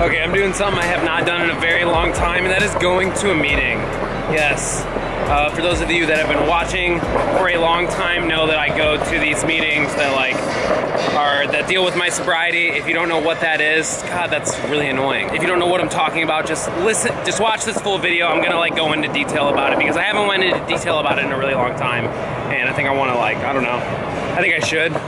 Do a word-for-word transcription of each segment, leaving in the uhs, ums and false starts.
Okay, I'm doing something I have not done in a very long time, and that is going to a meeting. Yes. Uh, for those of you that have been watching for a long time know that I go to these meetings that like are that deal with my sobriety. If you don't know what that is, God, that's really annoying. If you don't know what I'm talking about, just listen, just watch this full video. I'm gonna like go into detail about it because I haven't went into detail about it in a really long time, and I think I want to like I don't know. I think I should.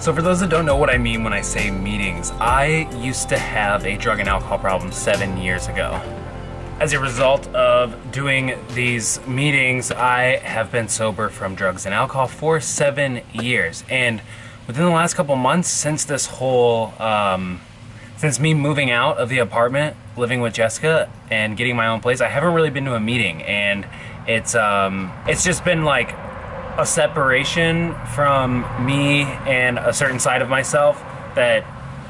So for those that don't know what I mean when I say meetings, I used to have a drug and alcohol problem seven years ago. As a result of doing these meetings, I have been sober from drugs and alcohol for seven years. And within the last couple months, since this whole, um, since me moving out of the apartment, living with Jessica, and getting my own place, I haven't really been to a meeting. And it's, um, it's just been like a separation from me and a certain side of myself that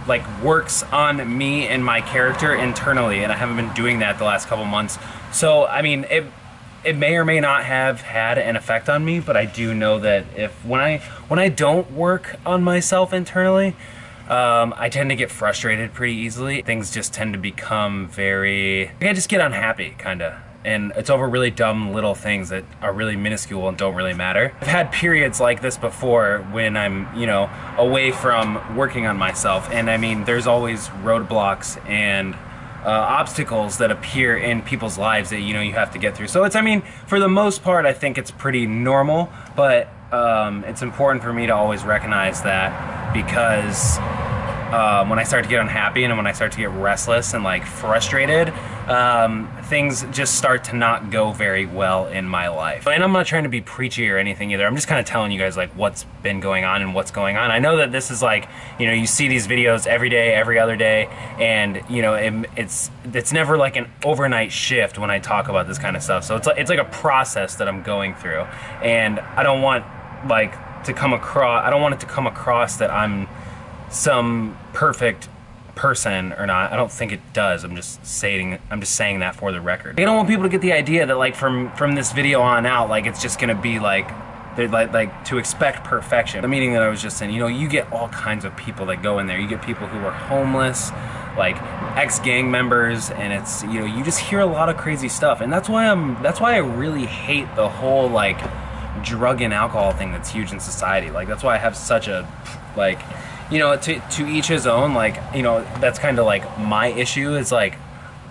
like works on me and my character internally, and I haven't been doing that the last couple months. So I mean it it may or may not have had an effect on me, but I do know that if when I when I don't work on myself internally, um, I tend to get frustrated pretty easily. Things just tend to become very like I just get unhappy kinda. And it's over really dumb little things that are really minuscule and don't really matter. I've had periods like this before when I'm, you know, away from working on myself. And I mean, there's always roadblocks and uh, obstacles that appear in people's lives that, you know, you have to get through. So it's, I mean, for the most part, I think it's pretty normal, but um, it's important for me to always recognize that because Um, when I start to get unhappy and when I start to get restless and like frustrated, um, things just start to not go very well in my life. And I'm not trying to be preachy or anything either. I'm just kind of telling you guys like what's been going on and what's going on. I know that this is like, you know, you see these videos every day, every other day, and you know, it, it's it's never like an overnight shift when I talk about this kind of stuff. So it's like, it's like a process that I'm going through, and I don't want like to come across. I don't want it to come across that I'm some perfect person or not. I don't think it does. I'm just saying I'm just saying that for the record. I don't want people to get the idea that like from from this video on out, like it's just gonna be like they're like like to expect perfection. The meeting that I was just in, you know, you get all kinds of people that go in there. You get people who are homeless, like ex-gang members, and it's, you know, you just hear a lot of crazy stuff. And that's why I'm that's why I really hate the whole like drug and alcohol thing that's huge in society. Like that's why I have such a like you know, to, to each his own, like, you know, that's kind of like my issue is like,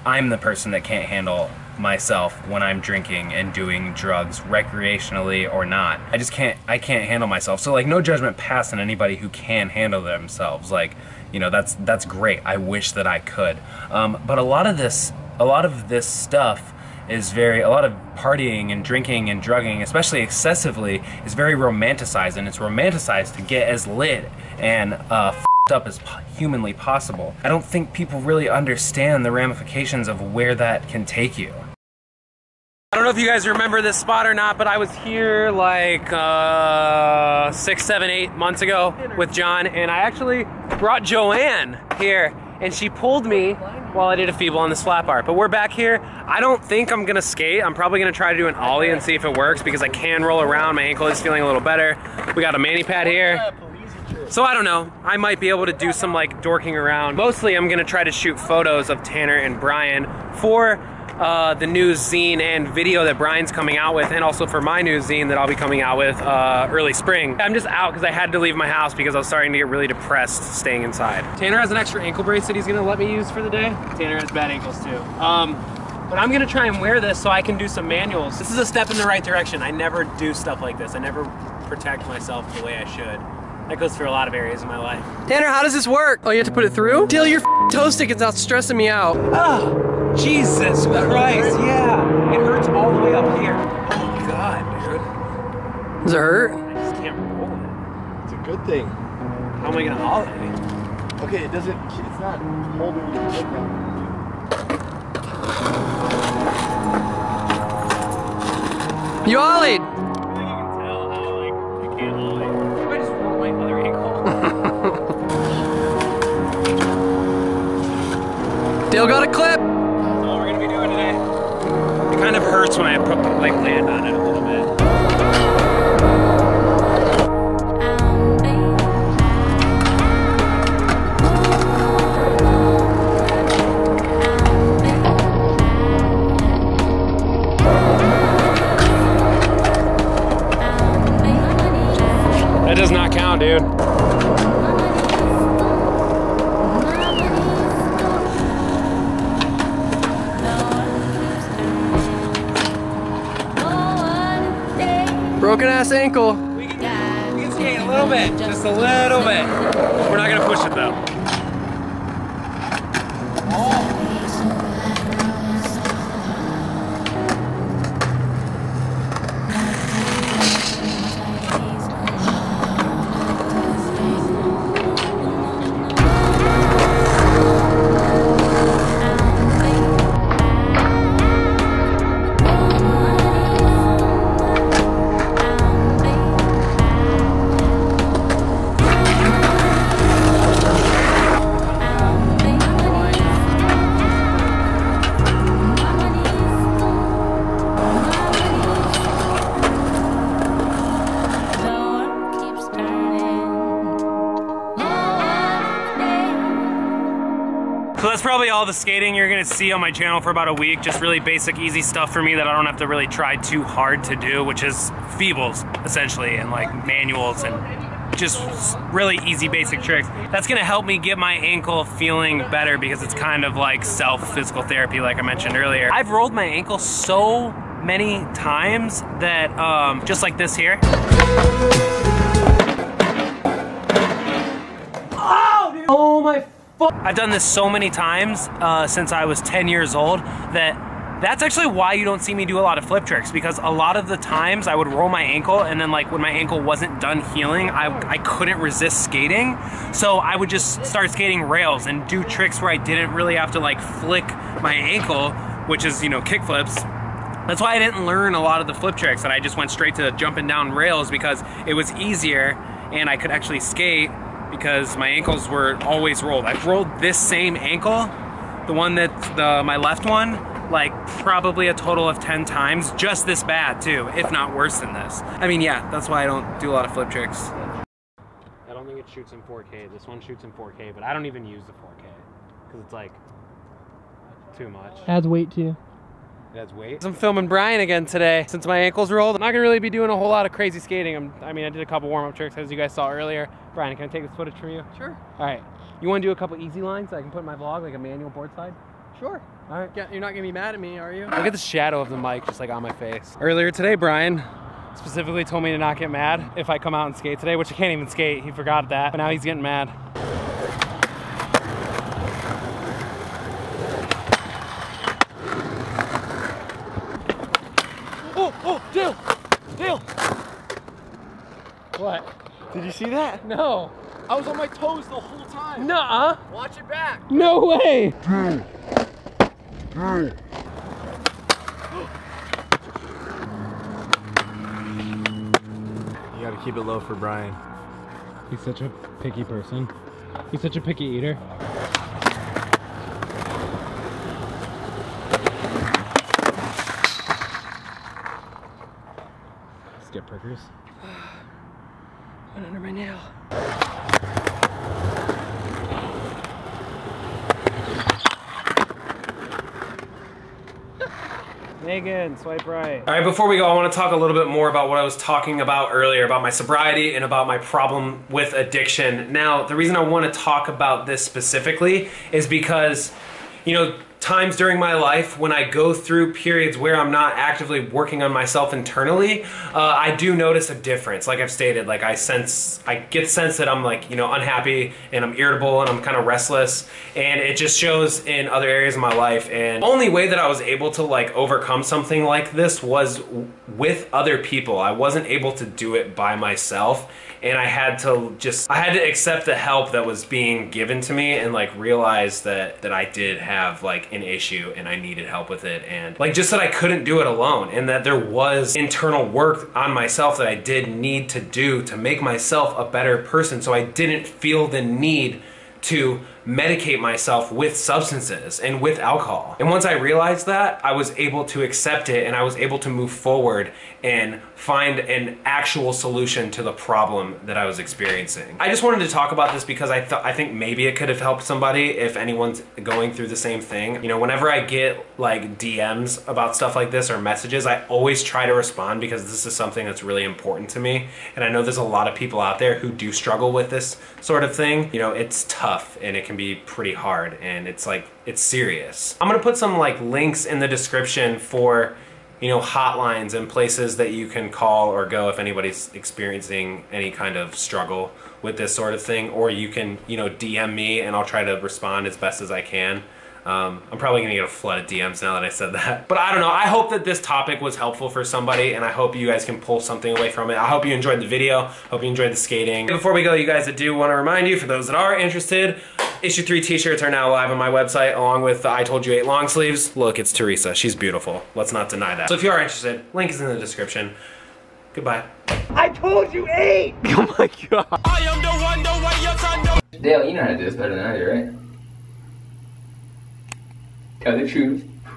I'm the person that can't handle myself when I'm drinking and doing drugs recreationally or not. I just can't, I can't handle myself. So like no judgment passed on anybody who can handle themselves. Like, you know, that's, that's great. I wish that I could. Um, but a lot of this, a lot of this stuff is very, a lot of partying and drinking and drugging, especially excessively, is very romanticized, and it's romanticized to get as lit and uh, f***ed up as humanly possible. I don't think people really understand the ramifications of where that can take you. I don't know if you guys remember this spot or not, but I was here like uh, six, seven, eight months ago with John, and I actually brought Joanne here, and she pulled me while I did a feeble on this flat bar. But we're back here. I don't think I'm gonna skate. I'm probably gonna try to do an ollie and see if it works because I can roll around. My ankle is feeling a little better. We got a mani pad here. So I don't know, I might be able to do some like dorking around. Mostly I'm gonna try to shoot photos of Tanner and Brian for uh, the new zine and video that Brian's coming out with, and also for my new zine that I'll be coming out with uh, early spring. I'm just out because I had to leave my house because I was starting to get really depressed staying inside. Tanner has an extra ankle brace that he's gonna let me use for the day. Tanner has bad ankles too. Um, But I'm gonna try and wear this so I can do some manuals. This is a step in the right direction. I never do stuff like this. I never protect myself the way I should. That goes through a lot of areas in my life. Tanner, how does this work? Oh, you have to put it through? Dale, your f***ing toe stick is not stressing me out. Oh, Jesus Christ, yeah. It hurts all the way up here. Oh my God, dude. Does it hurt? I just can't roll it. It's a good thing. How am I gonna haul it? Okay, it doesn't, it's not holding you like that. You ollied! I think you can tell how, like, you can't ollie. I just rolled my other ankle. Dale got a clip! That's all we're gonna be doing today. I kind kind of hurts when I put like land on it a little bit. That does not count, dude. Broken ass ankle. We can, we can skate a little bit, just a little bit. We're not gonna push it though. So that's probably all the skating you're gonna see on my channel for about a week. Just really basic, easy stuff for me that I don't have to really try too hard to do, which is feebles, essentially, and like manuals and just really easy, basic tricks. That's gonna help me get my ankle feeling better because it's kind of like self-physical therapy, like I mentioned earlier. I've rolled my ankle so many times that, um, just like this here. Oh, dude. Oh my. I've done this so many times uh, since I was ten years old that that's actually why you don't see me do a lot of flip tricks, because a lot of the times I would roll my ankle and then like when my ankle wasn't done healing, I, I couldn't resist skating. So I would just start skating rails and do tricks where I didn't really have to like flick my ankle, which is, you know, kick flips. That's why I didn't learn a lot of the flip tricks and I just went straight to jumping down rails because it was easier and I could actually skate because my ankles were always rolled. I've rolled this same ankle, the one that, the, my left one, like probably a total of ten times, just this bad too, if not worse than this. I mean, yeah, that's why I don't do a lot of flip tricks. I don't think it shoots in four K. This one shoots in four K, but I don't even use the four K, because it's like too much. Adds weight to you. It adds weight. I'm filming Brian again today. Since my ankle's rolled, I'm not gonna really be doing a whole lot of crazy skating. I'm, I mean, I did a couple warm-up tricks, as you guys saw earlier. Brian, can I take this footage from you? Sure. All right. You want to do a couple easy lines that I can put in my vlog, like a manual board slide? Sure. All right. Yeah, you're not going to be mad at me, are you? Look at the shadow of the mic just like on my face. Earlier today, Brian specifically told me to not get mad if I come out and skate today, which I can't even skate. He forgot that. But now he's getting mad. Oh, oh, Dale! Dale! What? Did you see that? No. I was on my toes the whole time. Nuh-uh. Watch it back. No way. Mm. Mm. You gotta keep it low for Brian. He's such a picky person. He's such a picky eater. Skip prickers. Under my nail. Megan, swipe right. All right, before we go, I want to talk a little bit more about what I was talking about earlier, about my sobriety and about my problem with addiction. Now, the reason I want to talk about this specifically is because, you know, times during my life when I go through periods where I'm not actively working on myself internally, uh, I do notice a difference. Like I've stated, like I sense, I get sense that I'm like, you know, unhappy and I'm irritable and I'm kind of restless, and it just shows in other areas of my life. And the only way that I was able to like overcome something like this was with other people. I wasn't able to do it by myself, and I had to just, I had to accept the help that was being given to me and like realize that, that I did have like an issue and I needed help with it, and like just that I couldn't do it alone, and that there was internal work on myself that I did need to do to make myself a better person so I didn't feel the need to medicate myself with substances and with alcohol. And once I realized that, I was able to accept it and I was able to move forward and find an actual solution to the problem that I was experiencing. I just wanted to talk about this because I thought I think maybe it could have helped somebody if anyone's going through the same thing. You know, whenever I get like D Ms about stuff like this or messages, I always try to respond because this is something that's really important to me. And I know there's a lot of people out there who do struggle with this sort of thing. You know, it's tough and it can be pretty hard and it's like, it's serious. I'm gonna put some like links in the description for, you know, hotlines and places that you can call or go if anybody's experiencing any kind of struggle with this sort of thing, or you can, you know, D M me and I'll try to respond as best as I can. Um, I'm probably gonna get a flood of D Ms now that I said that. But I don't know, I hope that this topic was helpful for somebody and I hope you guys can pull something away from it. I hope you enjoyed the video, hope you enjoyed the skating. Before we go, you guys, I do wanna remind you, for those that are interested, issue three t-shirts are now live on my website along with the I Told You Eight long sleeves. Look, it's Teresa, she's beautiful. Let's not deny that. So if you are interested, link is in the description. Goodbye. I told you eight! Oh my God. I am the one, the way your son, the Dale, you know how to do this better than I do, right? Tell the truth.